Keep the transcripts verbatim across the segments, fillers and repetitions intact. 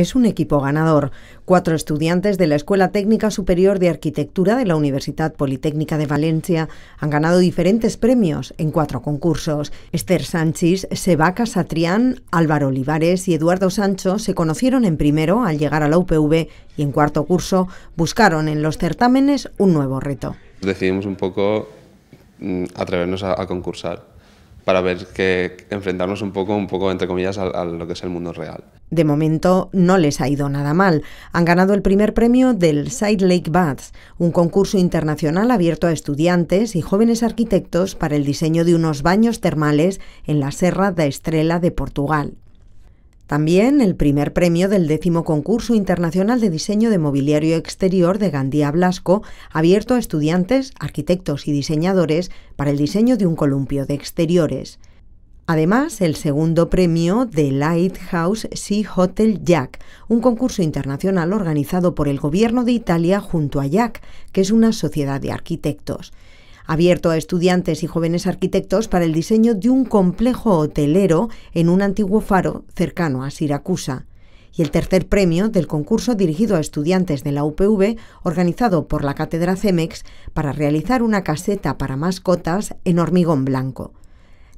es un equipo ganador. Cuatro estudiantes de la Escuela Técnica Superior de Arquitectura de la Universidad Politécnica de Valencia han ganado diferentes premios en cuatro concursos. Esther Sanchis, Sevak Asatryan, Álvaro Olivares y Eduardo Sancho se conocieron en primero al llegar a la U P V y en cuarto curso buscaron en los certámenes un nuevo reto. Decidimos un poco atrevernos a, a concursar, para ver que enfrentarnos un poco, un poco entre comillas, a, a lo que es el mundo real. De momento no les ha ido nada mal. Han ganado el primer premio del Site Lake Baths, un concurso internacional abierto a estudiantes y jóvenes arquitectos para el diseño de unos baños termales en la Serra da Estrela de Portugal. También el primer premio del décimo concurso internacional de diseño de mobiliario exterior de Gandía Blasco, abierto a estudiantes, arquitectos y diseñadores para el diseño de un columpio de exteriores. Además, el segundo premio de Lighthouse Sea Hotel Jack, un concurso internacional organizado por el Gobierno de Italia junto a Jack, que es una sociedad de arquitectos. Abierto a estudiantes y jóvenes arquitectos para el diseño de un complejo hotelero en un antiguo faro cercano a Siracusa. Y el tercer premio del concurso dirigido a estudiantes de la U P V, organizado por la Cátedra CEMEX, para realizar una caseta para mascotas en hormigón blanco.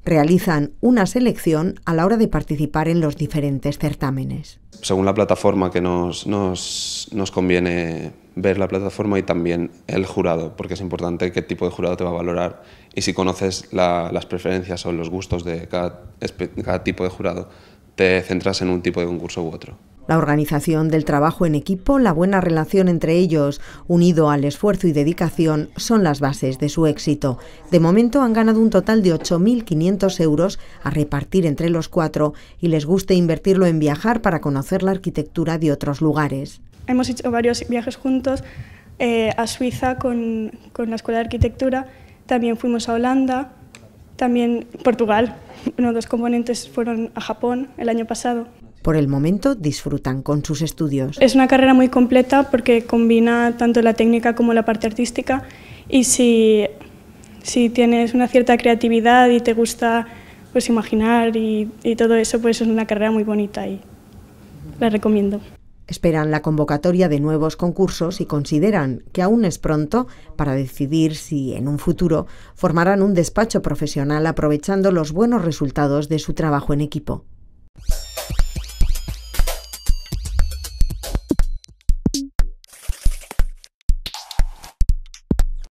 Realizan una selección a la hora de participar en los diferentes certámenes. Según la plataforma que nos, nos, nos conviene ver la plataforma y también el jurado, porque es importante qué tipo de jurado te va a valorar y si conoces la, las preferencias o los gustos de cada, cada tipo de jurado, te centras en un tipo de concurso u otro. La organización del trabajo en equipo, la buena relación entre ellos, unido al esfuerzo y dedicación, son las bases de su éxito. De momento han ganado un total de ocho mil quinientos euros a repartir entre los cuatro y les gusta invertirlo en viajar para conocer la arquitectura de otros lugares. Hemos hecho varios viajes juntos eh, a Suiza con, con la Escuela de Arquitectura, también fuimos a Holanda, también Portugal. Uno de los componentes fueron a Japón el año pasado. Por el momento disfrutan con sus estudios. Es una carrera muy completa porque combina tanto la técnica como la parte artística y si, si tienes una cierta creatividad y te gusta pues, imaginar y, y todo eso, pues es una carrera muy bonita y la recomiendo. Esperan la convocatoria de nuevos concursos y consideran que aún es pronto para decidir si en un futuro formarán un despacho profesional aprovechando los buenos resultados de su trabajo en equipo.